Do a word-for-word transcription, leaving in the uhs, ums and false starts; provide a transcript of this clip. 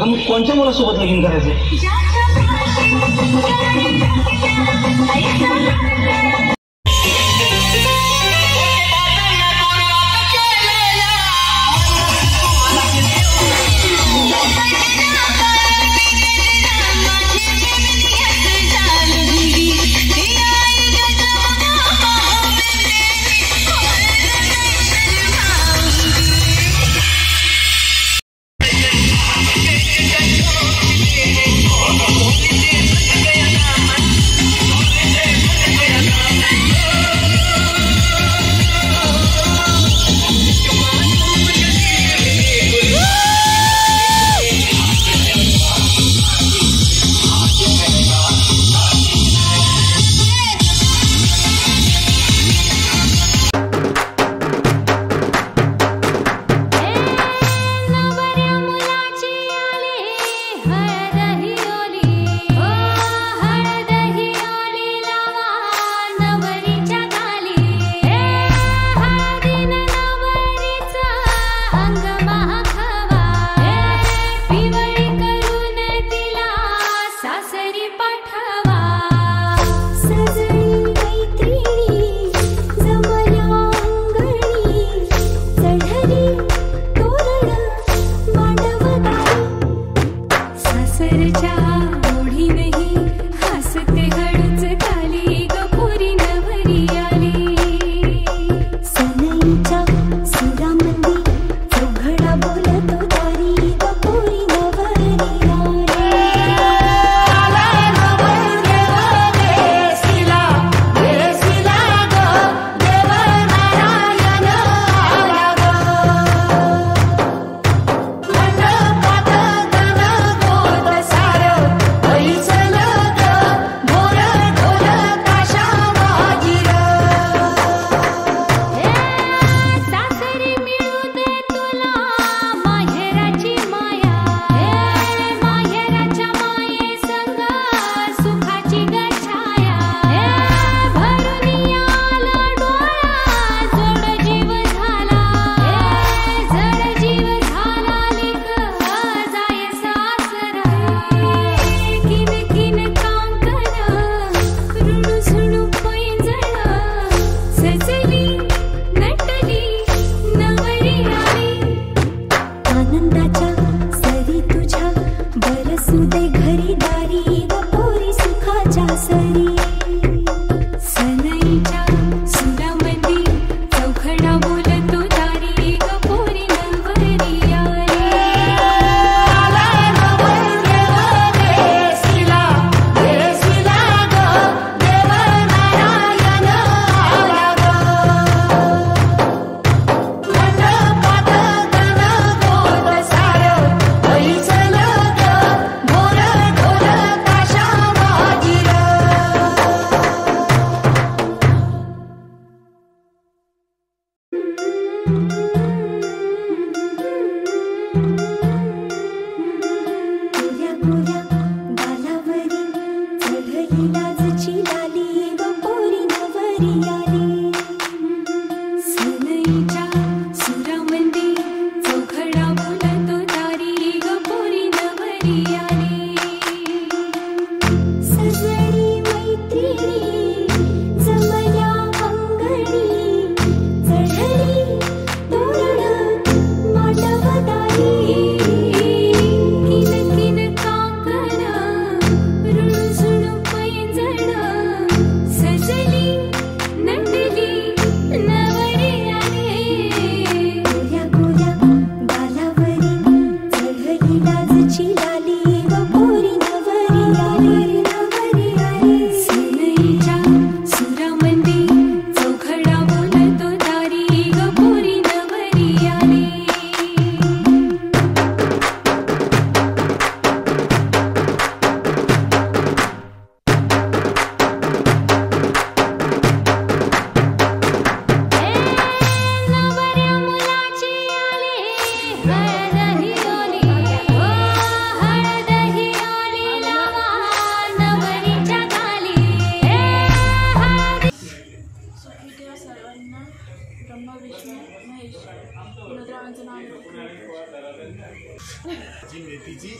अगं कोणच्या मुलासोबत लगीन करायचं? नवरी नवरी Three.